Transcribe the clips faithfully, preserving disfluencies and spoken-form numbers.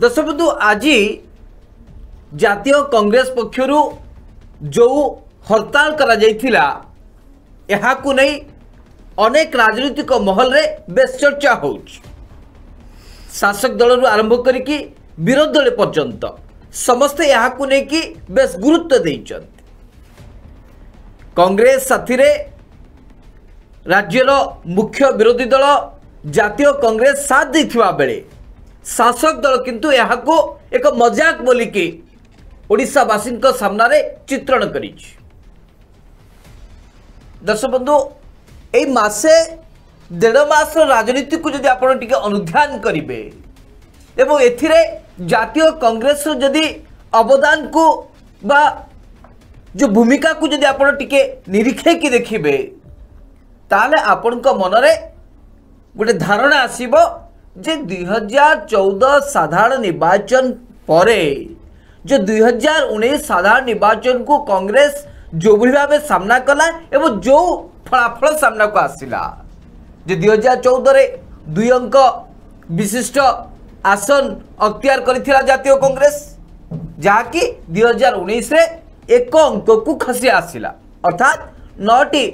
दर्शक बंधु आज जातीय कांग्रेस पक्षरु जो हड़ताल करा जायथिला एहा को नै अनेक राजनीतिक महल रे बेस चर्चा होउछ। शासक दल रु आरंभ करिकि विरोध दल पर्यंत समस्ते एहा को नै कि बेस गुरुत्व दैछन्त। कांग्रेस साथी रे राज्यर मुख्य विरोधी दल जातीय कांग्रेस साथ देथिबा बेले शासक दल किंतु एहा को एक मजाक बोली के ओडिशावासिनक सामना रे चित्रण करिछि। दर्शक बंधु एई मासे डेढ़ मास राजनीति को जदि आपण टिके अनुध्यान करिवे एवं एथिरे जातीय कांग्रेस रो जदि अवदान को बा जो भूमिका को जदि आपण टिके निरीक्षे की देखिबे ताले आपण को मनरे गोटे धारणा आसीबो जे दो हज़ार चौदह साधारण निर्वाचन परे जो दो हज़ार उन्नीस साधारण निर्वाचन को कांग्रेस जो भी भाव सामना कला एवं जो फलाफल सामना को आसला जे दो हज़ार चौदह रे दुई अंक विशिष्ट आसन अख्तियार करिथिला जातीय कांग्रेस जहा कि दो हज़ार उन्नीस रे एक अंक को खसी आसला अर्थात नौटी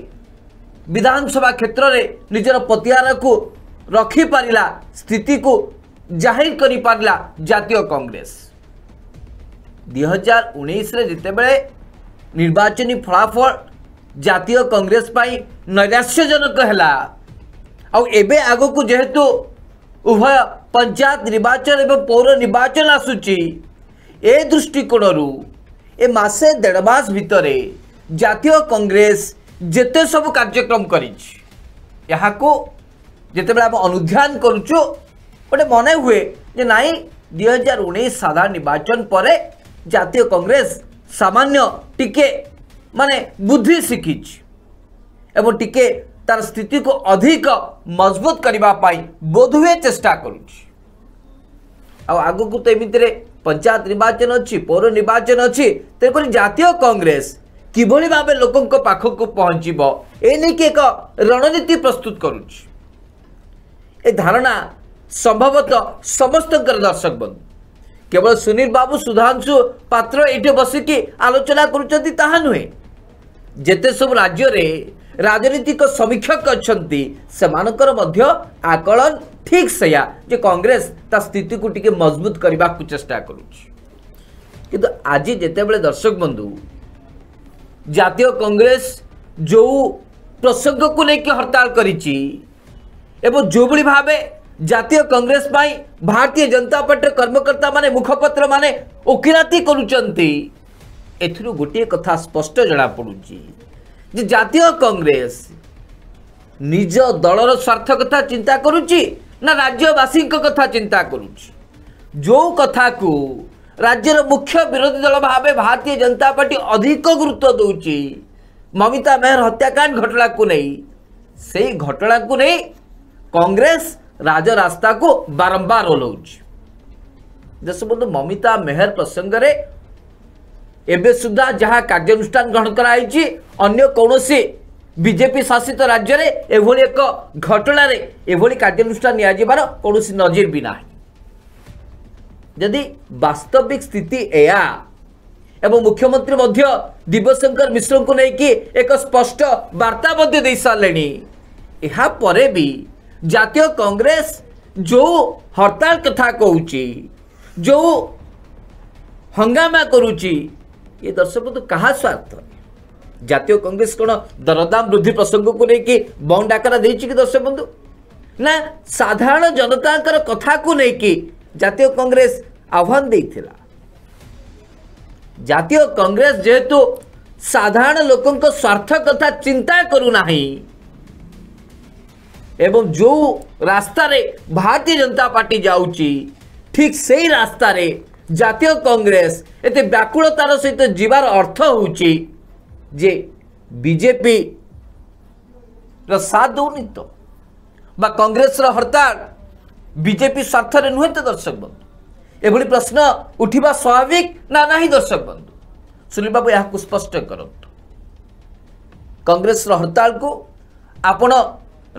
विधानसभा क्षेत्र रे निजर पतिहार को रखी पारिला स्थिति को जाहिर करि पारिला जातीय कांग्रेस। दो हज़ार उन्नीस रे जितेबेले निर्वाचन फलाफल जातीय कांग्रेस पाई नैराश्यजनक हैला आउ एबे आगो को जेहेतु उभय पंचायत निर्वाचन एवं पौर निर्वाचन आसुची ए दृष्टिकोण रु ए मासे डेढ़ मास भितरे जातीय कांग्रेस जेते सब कार्यक्रम करिछि यहा को जितेबेला आप अनुध्यान करुचु गोटे मन हुए जे नाई दो हज़ार उन्नीस साधारण निर्वाचन पर जातीय कांग्रेस सामान्य टिके माने बुद्धि शिखिछि एवं टिके तार स्थिति को अधिक मजबूत करबा पाई बोध हुए चेष्टा करुछि। आ आगु को तो एमितरे पंचायत निर्वाचन अछि पौर निर्वाचन अछि तेकर जातीय कांग्रेस किभली भाबे लोकक पाख को पहुँचबो ए नै कि एक रणनीति प्रस्तुत करुछि। ए धारणा संभवतः समस्त दर्शक बंधु केवल सुनील बाबू सुधांशु पात्र ये बसिकी आलोचना करुँचा नुहे जेते सब राज्य रे राजनीतिक समीक्षक अच्छी से मध्य आकलन ठीक सैया जे कांग्रेस ता स्थिति को टिके मजबूत करने को चेष्टा करुँच किंतु आज जेते बेले दर्शक बंधु जातीय कांग्रेस जो प्रसंग को लेकर हड़ताल करिछि एवं जो भी भाव जातीय कांग्रेस पाई भारतीय जनता पार्टी कर्मकर्ता माने मुखपत्र माने ओकिराती करुचंती एथिरु गोटे कथा स्पष्ट जना पड़ुची जे जातीय कांग्रेस निज दलर स्वार्थ कथा चिंता करुची ना राज्यवासी कथा चिंता करुची जो कथा को राज्यर मुख्य विरोधी दल भाव भारतीय जनता पार्टी अधिक गुरुत्व दौची ममिता मेहर हत्याकांड घटना को नहीं से घटना को नहीं कांग्रेस राज रास्ता को बारंबार ओलाउछि। दर्शक ममिता मेहर प्रसंग रे एबे सुधा जहाँ कार्यानुष्ठान ग्रहण कराई अन्य कौनसी बीजेपी शासित राज्य रे एभली एक घटना रे एभली कार्यानुष्ठान नियाजिबार कौनसी नजीर भी ना जदि वास्तविक स्थिति एया एवं मुख्यमंत्री मध्य दिव्य शंकर मिश्र को लेकिन एक स्पष्ट वार्ता मध्य दे सारे यहा परे भी जातीय कांग्रेस जो हड़ताल कथा कहूची जो हंगामा करुची ये दर्शक तो क्या स्वार्थ जातीय कांग्रेस कौन दरदाम वृद्धि प्रसंग को लेकिन बंड आकार दे दर्शक बंधु ना साधारण जनता कथा को लेकिन जातीय कांग्रेस आह्वान देथिला। जातीय कांग्रेस जेहेतु साधारण लोकंक स्वार्थ कथा चिंता करूना एवं जो रास्ता रे भारतीय जनता पार्टी जाऊँगी ठीक से ही रास्ता रे जातीय कांग्रेस एते व्याकुलतार सहित जीवार अर्थ होउची जे बीजेपी रो साथ दौनी तो बा कांग्रेस रो हड़ताल बीजेपी स्वार्थ रे नुहे तो दर्शक बंधु एभली प्रश्न उठिबा स्वाभाविक ना नाही दर्शक बंधु सुनील बाबू यह स्पष्ट करंतु कांग्रेस रो हड़ताल को आपण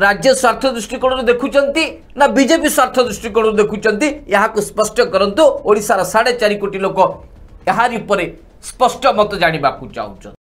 राज्य स्वार्थ दृष्टिकोण देखुंती ना बीजेपी स्वार्थ दृष्टिकोण देखुंती या स्पष्ट करंतु। ओडिशा रा साढ़े चार कोटी लोक यार स्पष्ट मत जाना चाहते।